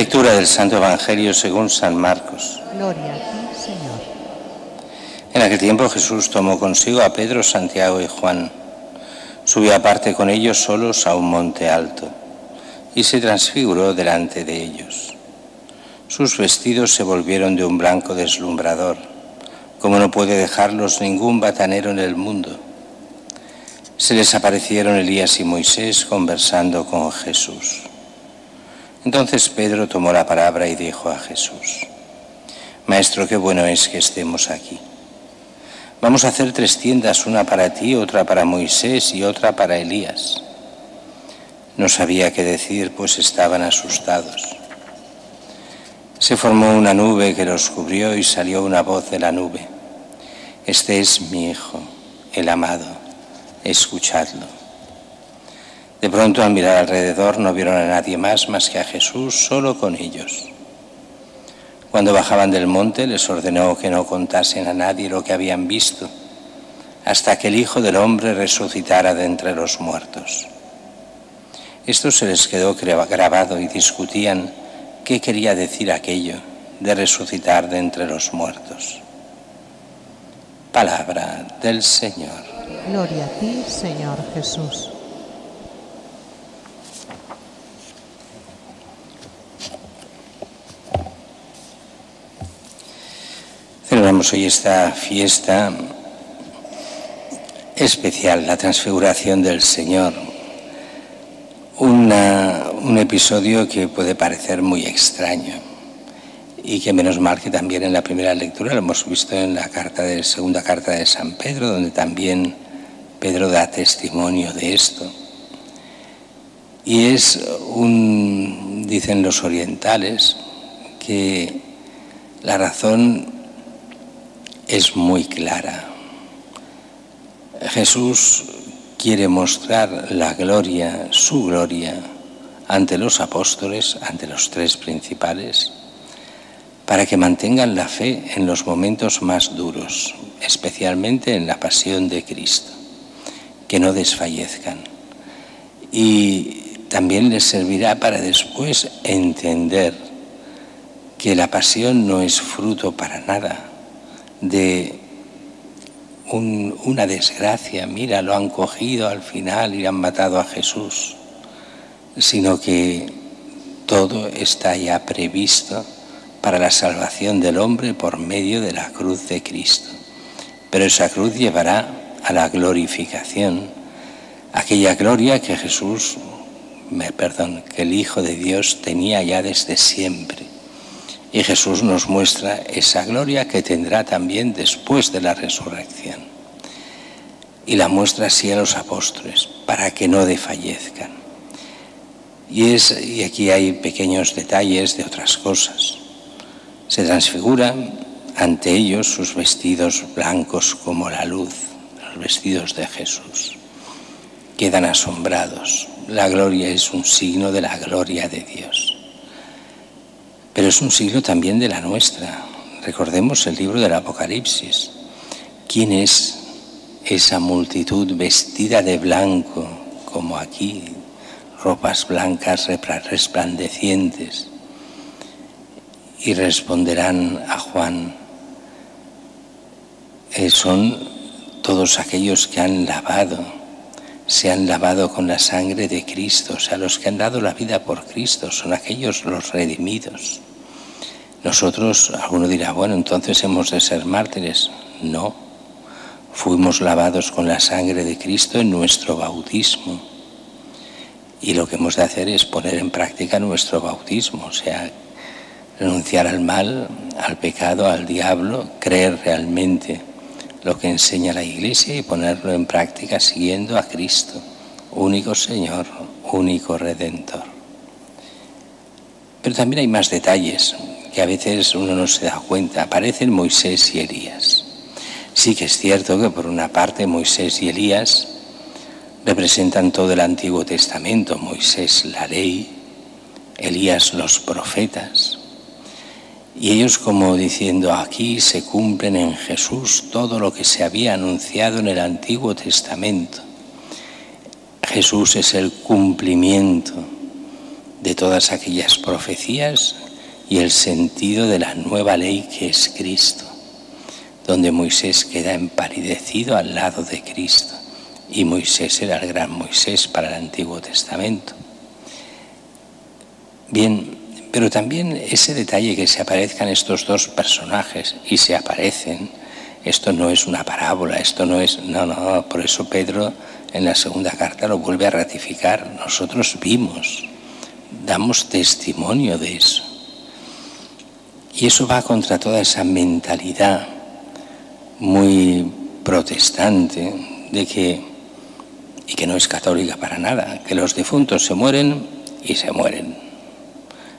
Lectura del Santo Evangelio según San Marcos. Gloria a ti, Señor. En aquel tiempo Jesús tomó consigo a Pedro, Santiago y Juan. Subió aparte con ellos solos a un monte alto y se transfiguró delante de ellos. Sus vestidos se volvieron de un blanco deslumbrador, como no puede dejarlos ningún batanero en el mundo. Se les aparecieron Elías y Moisés conversando con Jesús. Entonces Pedro tomó la palabra y dijo a Jesús: Maestro, qué bueno es que estemos aquí. Vamos a hacer 3 tiendas, una para ti, otra para Moisés y otra para Elías. No sabía qué decir, pues estaban asustados. Se formó una nube que los cubrió y salió una voz de la nube: Este es mi Hijo, el amado, escuchadlo. De pronto, al mirar alrededor, no vieron a nadie más que a Jesús, solo con ellos. Cuando bajaban del monte, les ordenó que no contasen a nadie lo que habían visto, hasta que el Hijo del Hombre resucitara de entre los muertos. Esto se les quedó grabado y discutían qué quería decir aquello de resucitar de entre los muertos. Palabra del Señor. Gloria a ti, Señor Jesús. Celebramos hoy esta fiesta especial, la Transfiguración del Señor, un episodio que puede parecer muy extraño y que menos mal que también en la primera lectura lo hemos visto en la segunda carta de San Pedro, donde también Pedro da testimonio de esto. Y es dicen los orientales, que la razón es muy clara. Jesús quiere mostrar la gloria, su gloria, ante los apóstoles, ante los 3 principales, para que mantengan la fe en los momentos más duros, especialmente en la pasión de Cristo, que no desfallezcan. Y también les servirá para después entender que la pasión no es fruto para nada de una desgracia, mira, lo han cogido al final y han matado a Jesús, sino que todo está ya previsto para la salvación del hombre por medio de la cruz de Cristo. Pero esa cruz llevará a la glorificación, aquella gloria que que el Hijo de Dios tenía ya desde siempre. Y Jesús nos muestra esa gloria que tendrá también después de la resurrección. Y la muestra así a los apóstoles, para que no desfallezcan. Y aquí hay pequeños detalles de otras cosas. Se transfigura ante ellos sus vestidos blancos como la luz, los vestidos de Jesús. Quedan asombrados. La gloria es un signo de la gloria de Dios. Pero es un signo también de la nuestra. Recordemos el libro del Apocalipsis. ¿Quién es esa multitud vestida de blanco, como aquí, ropas blancas resplandecientes? Y responderán a Juan: son todos aquellos que se han lavado con la sangre de Cristo, o sea, los que han dado la vida por Cristo, son aquellos los redimidos. Nosotros, alguno dirá, bueno, entonces hemos de ser mártires. No, fuimos lavados con la sangre de Cristo en nuestro bautismo. Y lo que hemos de hacer es poner en práctica nuestro bautismo, o sea, renunciar al mal, al pecado, al diablo, creer realmente lo que enseña la Iglesia y ponerlo en práctica siguiendo a Cristo, único Señor, único Redentor. Pero también hay más detalles que a veces uno no se da cuenta. Aparecen Moisés y Elías. Sí que es cierto que por una parte Moisés y Elías representan todo el Antiguo Testamento. Moisés la ley, Elías los profetas. Y ellos como diciendo, aquí se cumplen en Jesús todo lo que se había anunciado en el Antiguo Testamento. Jesús es el cumplimiento de todas aquellas profecías y el sentido de la nueva ley que es Cristo, donde Moisés queda empalidecido al lado de Cristo. Y Moisés era el gran Moisés para el Antiguo Testamento. Bien, pero también ese detalle que se aparezcan estos dos personajes, y se aparecen, esto no es una parábola, esto no es... No, no, por eso Pedro en la segunda carta lo vuelve a ratificar. Nosotros vimos, damos testimonio de eso. Y eso va contra toda esa mentalidad muy protestante de que, y que no es católica para nada, que los difuntos se mueren y se mueren.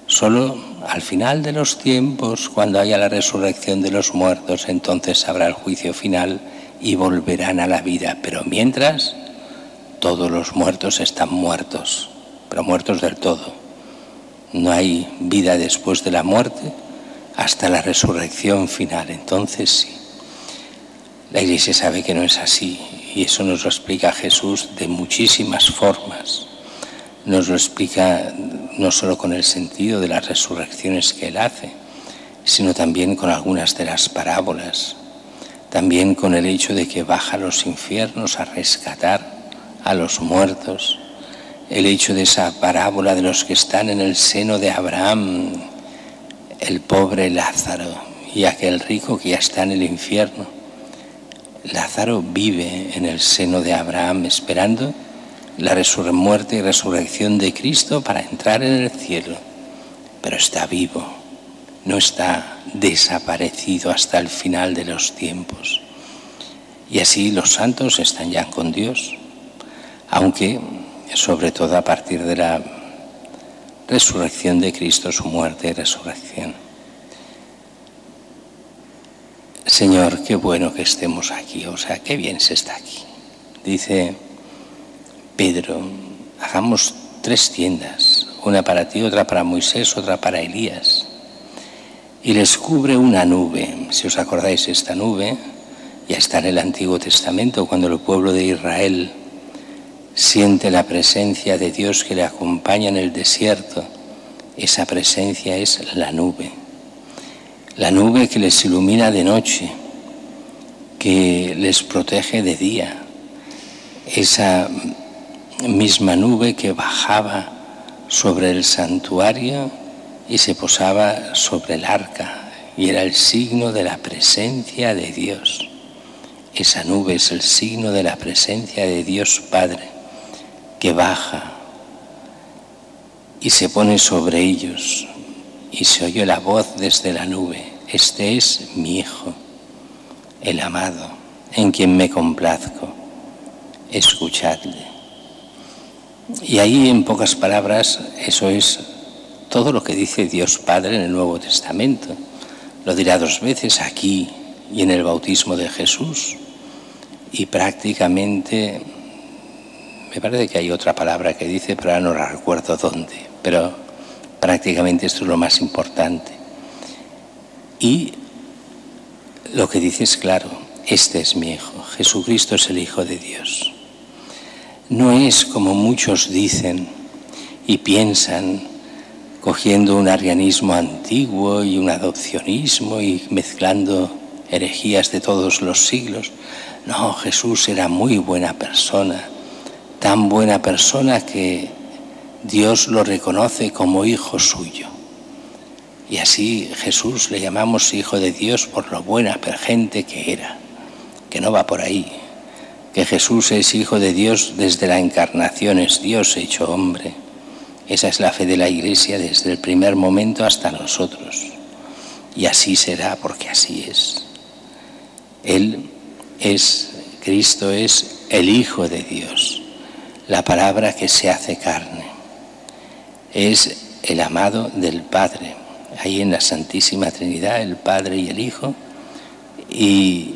Solo al final de los tiempos, cuando haya la resurrección de los muertos, entonces habrá el juicio final y volverán a la vida. Pero mientras, todos los muertos están muertos, pero muertos del todo. No hay vida después de la muerte hasta la resurrección final. Entonces sí. La Iglesia sabe que no es así, y eso nos lo explica Jesús de muchísimas formas. Nos lo explica no solo con el sentido de las resurrecciones que Él hace, sino también con algunas de las parábolas, también con el hecho de que baja a los infiernos a rescatar a los muertos, el hecho de esa parábola de los que están en el seno de Abraham, el pobre Lázaro y aquel rico que ya está en el infierno. Lázaro vive en el seno de Abraham esperando la muerte y resurrección de Cristo para entrar en el cielo, pero está vivo, no está desaparecido hasta el final de los tiempos. Y así los santos están ya con Dios, aunque sobre todo a partir de la resurrección de Cristo, su muerte y resurrección. Señor, qué bueno que estemos aquí, o sea, qué bien se está aquí. Dice Pedro, hagamos tres tiendas, una para ti, otra para Moisés, otra para Elías. Y les cubre una nube, si os acordáis, esta nube ya está en el Antiguo Testamento, cuando el pueblo de Israel siente la presencia de Dios que le acompaña en el desierto. Esa presencia es la nube. La nube que les ilumina de noche, que les protege de día. Esa misma nube que bajaba sobre el santuario y se posaba sobre el arca, y era el signo de la presencia de Dios. Esa nube es el signo de la presencia de Dios Padre, que baja y se pone sobre ellos. Y se oyó la voz desde la nube: este es mi Hijo, el amado, en quien me complazco, escuchadle. Y ahí, en pocas palabras, eso es todo lo que dice Dios Padre en el Nuevo Testamento. Lo dirá dos veces aquí y en el bautismo de Jesús. Y prácticamente, me parece que hay otra palabra que dice, pero ahora no la recuerdo dónde, pero... prácticamente esto es lo más importante. Y lo que dice es claro: este es mi Hijo. Jesucristo es el Hijo de Dios. No es como muchos dicen y piensan, cogiendo un arianismo antiguo y un adopcionismo y mezclando herejías de todos los siglos. No, Jesús era muy buena persona, tan buena persona que Dios lo reconoce como hijo suyo. Y así Jesús le llamamos hijo de Dios por lo buena gente que era, que no va por ahí, que Jesús es hijo de Dios desde la encarnación, es Dios hecho hombre. Esa es la fe de la Iglesia desde el primer momento hasta nosotros. Y así será, porque así es. Él es, Cristo es el Hijo de Dios, la palabra que se hace carne. Es el amado del Padre, ahí en la Santísima Trinidad, el Padre y el Hijo, y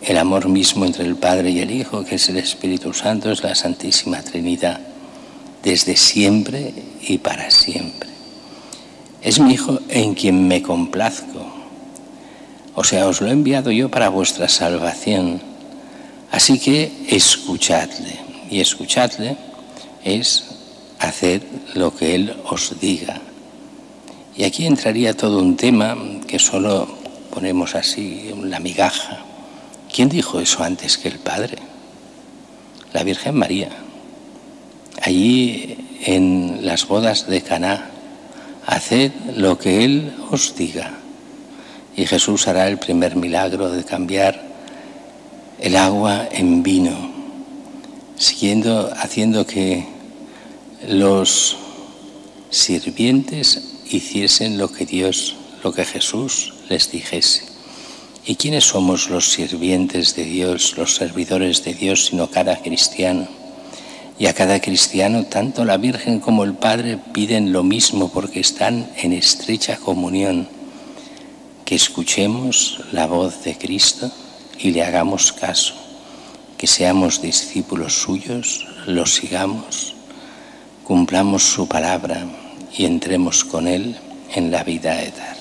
el amor mismo entre el Padre y el Hijo, que es el Espíritu Santo, es la Santísima Trinidad, desde siempre y para siempre. Es mi Hijo en quien me complazco, o sea, os lo he enviado yo para vuestra salvación, así que escuchadle, y escuchadle es haced lo que Él os diga. Y aquí entraría todo un tema que solo ponemos así, la migaja. ¿Quién dijo eso antes que el Padre? La Virgen María. Allí en las bodas de Caná, haced lo que Él os diga. Y Jesús hará el primer milagro de cambiar el agua en vino, haciendo que los sirvientes hiciesen lo que Jesús les dijese. ¿Y quiénes somos los sirvientes de Dios, los servidores de Dios, sino cada cristiano? Y a cada cristiano, tanto la Virgen como el Padre piden lo mismo, porque están en estrecha comunión. Que escuchemos la voz de Cristo y le hagamos caso, que seamos discípulos suyos, lo sigamos, cumplamos su palabra y entremos con Él en la vida eterna.